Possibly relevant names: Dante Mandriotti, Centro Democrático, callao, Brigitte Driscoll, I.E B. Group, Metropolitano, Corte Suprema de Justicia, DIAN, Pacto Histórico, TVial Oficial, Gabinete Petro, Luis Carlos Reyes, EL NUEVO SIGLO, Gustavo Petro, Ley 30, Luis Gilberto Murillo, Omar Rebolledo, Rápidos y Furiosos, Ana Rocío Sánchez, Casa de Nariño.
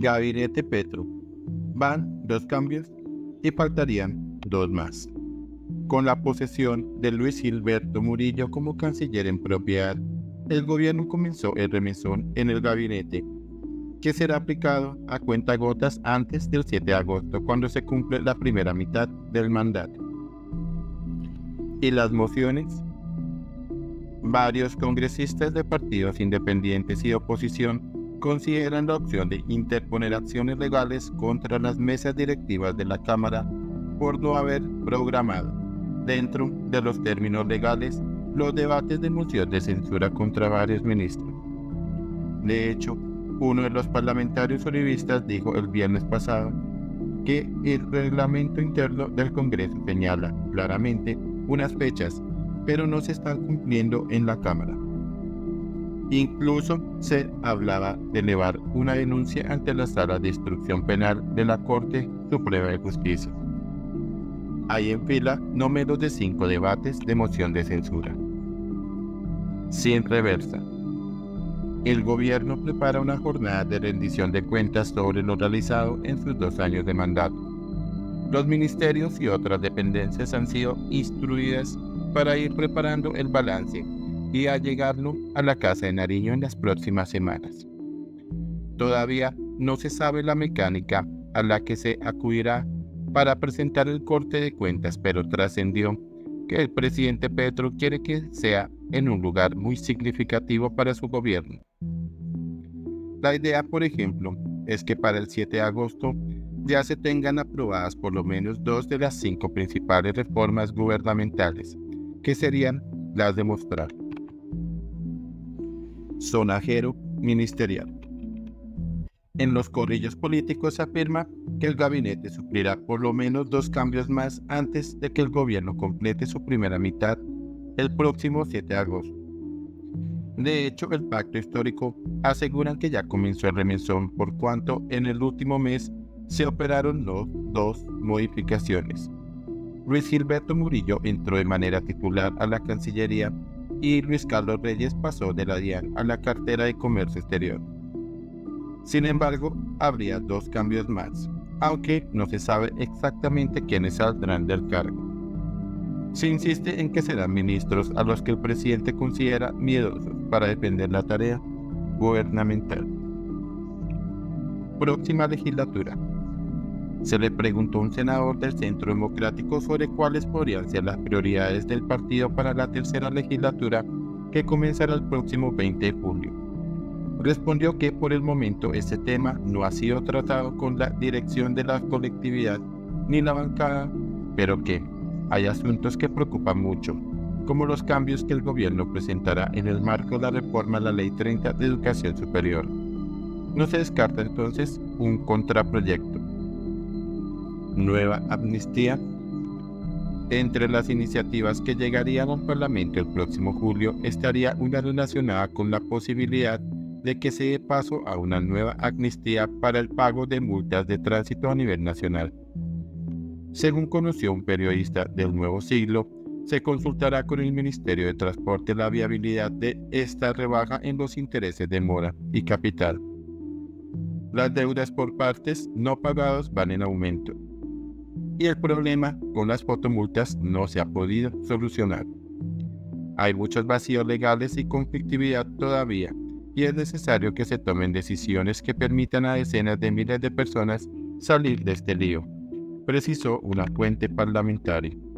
Gabinete Petro. Van 2 cambios y faltarían 2 más. Con la posesión de Luis Gilberto Murillo como canciller en propiedad, el gobierno comenzó el remesón en el gabinete, que será aplicado a cuentagotas antes del 7 de agosto, cuando se cumple la primera mitad del mandato. ¿Y las mociones? Varios congresistas de partidos independientes y de oposición consideran la opción de interponer acciones legales contra las mesas directivas de la Cámara por no haber programado, dentro de los términos legales, los debates de moción de censura contra varios ministros. De hecho, uno de los parlamentarios uribistas dijo el viernes pasado que el reglamento interno del Congreso señala claramente unas fechas, pero no se están cumpliendo en la Cámara. Incluso se hablaba de elevar una denuncia ante la Sala de Instrucción Penal de la Corte Suprema de Justicia. Hay en fila no menos de 5 debates de moción de censura. Sin reversa. El gobierno prepara una jornada de rendición de cuentas sobre lo realizado en sus 2 años de mandato. Los ministerios y otras dependencias han sido instruidas para ir preparando el balance y allegarlo a la Casa de Nariño en las próximas semanas. Todavía no se sabe la mecánica a la que se acudirá para presentar el corte de cuentas, pero trascendió que el presidente Petro quiere que sea en un lugar muy significativo para su gobierno. La idea, por ejemplo, es que para el 7 de agosto ya se tengan aprobadas por lo menos 2 de las 5 principales reformas gubernamentales, que serían las de mostrar. Sonajero ministerial. En los corrillos políticos se afirma que el gabinete sufrirá por lo menos 2 cambios más antes de que el gobierno complete su primera mitad el próximo 7 de agosto. De hecho, el Pacto Histórico asegura que ya comenzó el remesón, por cuanto en el último mes se operaron 2 modificaciones. Luis Gilberto Murillo entró de manera titular a la Cancillería y Luis Carlos Reyes pasó de la DIAN a la cartera de Comercio Exterior. Sin embargo, habría 2 cambios más, aunque no se sabe exactamente quiénes saldrán del cargo. Se insiste en que serán ministros a los que el presidente considera miedosos para defender la tarea gubernamental. Próxima legislatura. Se le preguntó a un senador del Centro Democrático sobre cuáles podrían ser las prioridades del partido para la tercera legislatura, que comenzará el próximo 20 de julio. Respondió que por el momento este tema no ha sido tratado con la dirección de la colectividad ni la bancada, pero que hay asuntos que preocupan mucho, como los cambios que el gobierno presentará en el marco de la reforma a la Ley 30 de Educación Superior. No se descarta entonces un contraproyecto. Nueva amnistía. Entre las iniciativas que llegarían al Parlamento el próximo julio estaría una relacionada con la posibilidad de que se dé paso a una nueva amnistía para el pago de multas de tránsito a nivel nacional. Según conoció un periodista del Nuevo Siglo, se consultará con el Ministerio de Transporte la viabilidad de esta rebaja en los intereses de mora y capital. Las deudas por partes no pagadas van en aumento, y el problema con las fotomultas no se ha podido solucionar. Hay muchos vacíos legales y conflictividad todavía, y es necesario que se tomen decisiones que permitan a decenas de miles de personas salir de este lío, precisó una fuente parlamentaria.